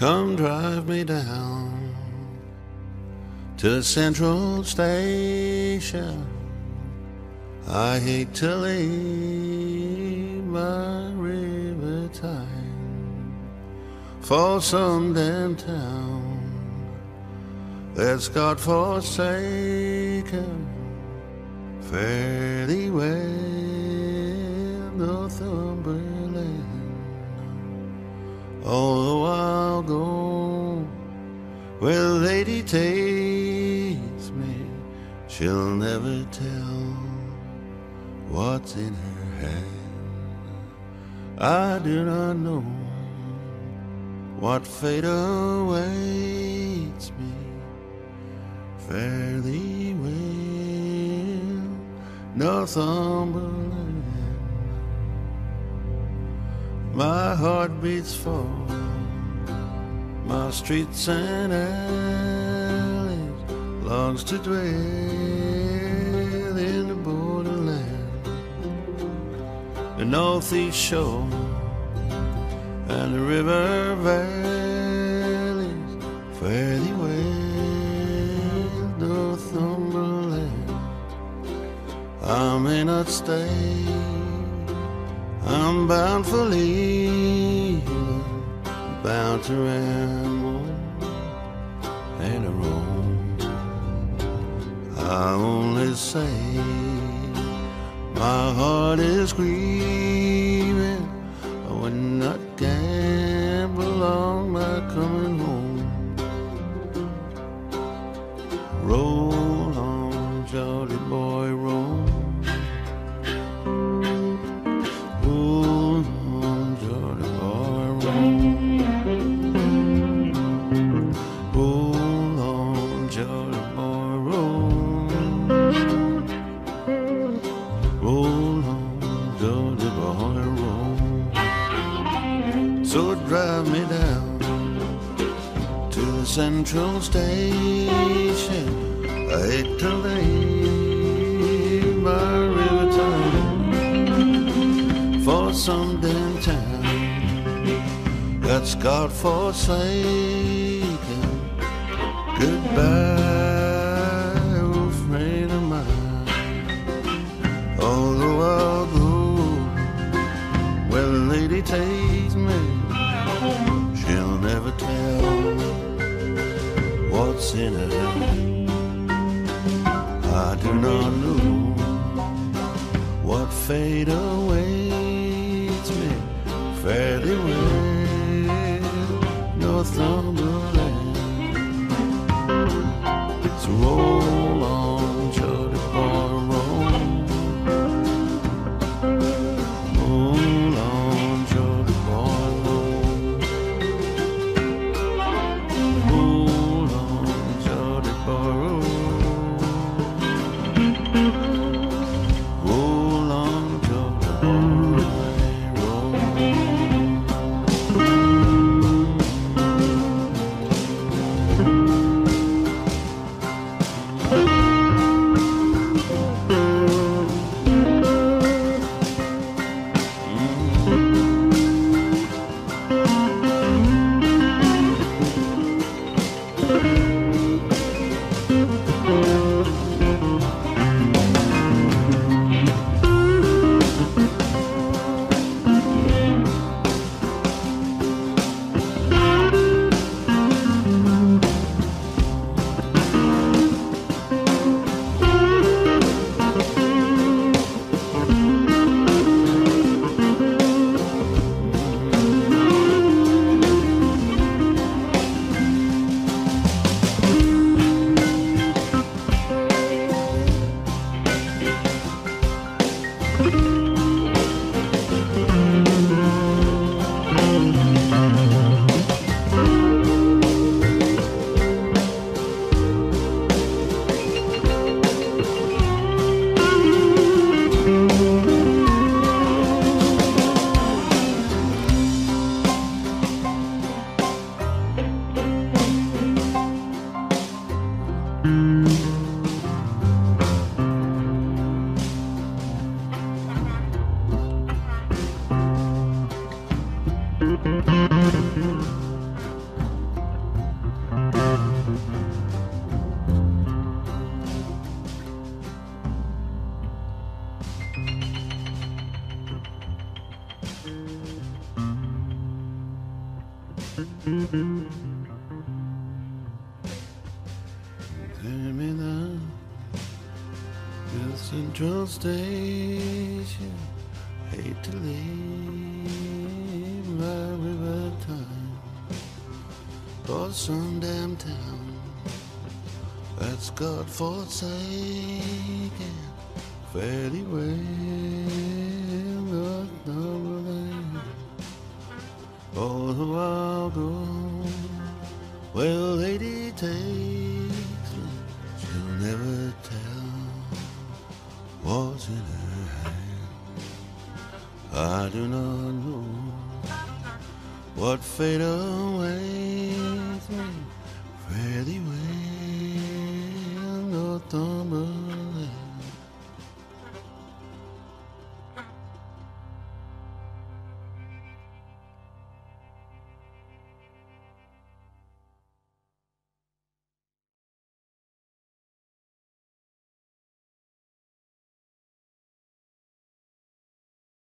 Come drive me down to Central Station. I hate to leave my River Tyne for some damn town that's God forsaken. Fare thee well, Northumberland. All the while go where Lady takes me. She'll never tell what's in her hand. I do not know what fate awaits me. Fare thee well, Northumberland. My heart beats for my streets and alleys, longs to dwell in the borderland, the northeast shore and the river valleys. Fare thee well, Northumberland. I may not stay, I'm bound for leaving, bound to ramble and a roam. I only say my heart is grieving. I would not gamble on my coming home. Roll on, jolly boy, roll. So drive me down to the Central Station. I hate to leave my River Tyne for some damn town that's God forsaken. Goodbye, old friend of mine. Although I'll go where the lady takes me, what's in her hand. I do not know what fate awaits me. Fare thee well, Northumberland. It's roll on, jolly boy, roll. Roll on, jolly boy, roll. Roll. Terminal to Central Station. Hate to leave my River Tyne for some damn town that's God forsaken. Fare thee well, Northumberland. All the wild gold, well, lady takes me, she'll never tell what's in her hand. I do not know what fate awaits me. Fare thee well, Northumberland.